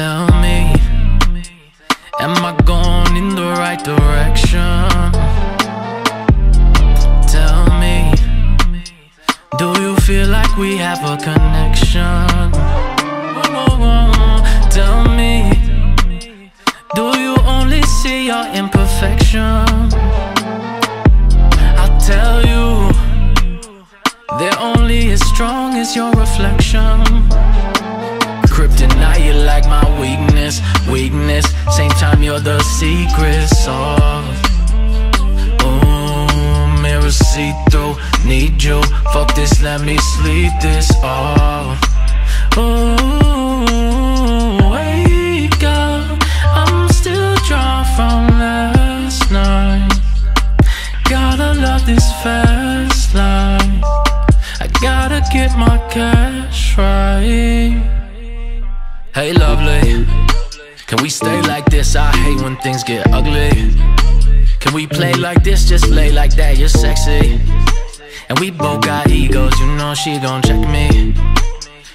Tell me, am I going in the right direction? Tell me, do you feel like we have a connection? Tell me, do you only see your imperfection? I'll tell you, they're only as strong as your reflection. Kryptonite, you like my weakness. Same time you're the secret sauce. Ooh, mirror see through, need you. Fuck this, let me sleep this off. Ooh, wake up, I'm still drunk from last night. Gotta love this fast life. I gotta get my cash right. Hey lovely, can we stay like this? I hate when things get ugly. Can we play like this, just lay like that, you're sexy. And we both got egos, you know she gon' check me.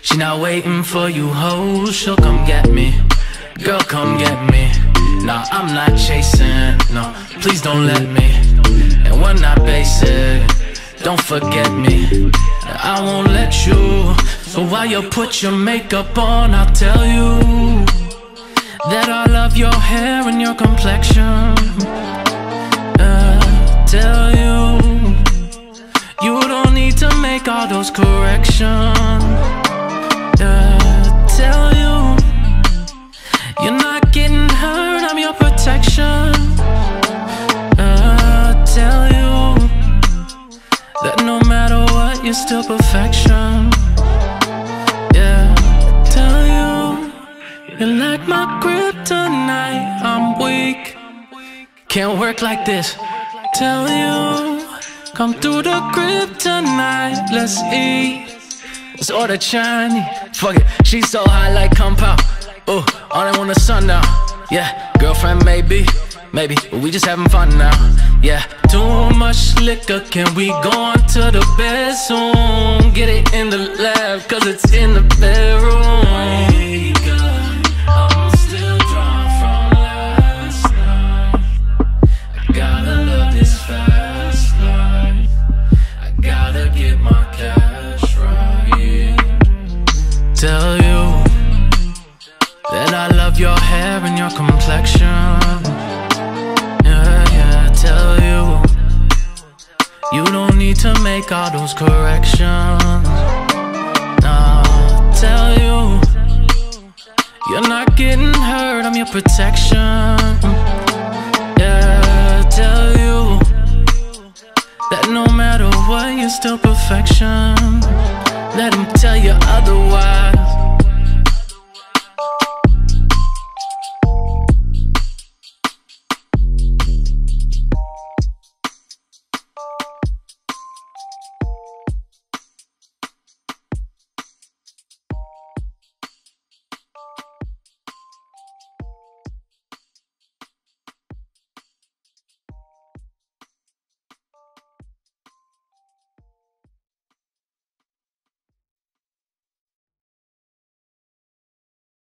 She not waiting for you hoes, she'll come get me. Girl, come get me. Nah, I'm not chasing, no, please don't let me. And we're not basic, don't forget me. I won't let you. So while you put your makeup on, I'll tell you that I love your hair and your complexion. Tell you, you don't need to make all those corrections. Tell you, you're not getting hurt, I'm your protection. Tell you, that no matter what, you're still perfection. You're like my kryptonite, I'm weak. Can't work like this. Tell you, come through the kryptonite, let's eat. Let's order Chinese. Fuck it, she's so high like compound. Ooh, all I want is sundown. Yeah, girlfriend maybe, but we just having fun now. Yeah, too much liquor, can we go on to the bed soon? Get it in the lab, cause it's in the bedroom. Tell you that I love your hair and your complexion. Yeah, tell you, you don't need to make all those corrections. Nah, tell you, you're not getting hurt, I'm your protection. Yeah, tell you, that no matter what, you're still perfection. Let them tell you otherwise.